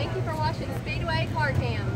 Thank you for watching Speedway Car Cams.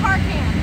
Car Cams.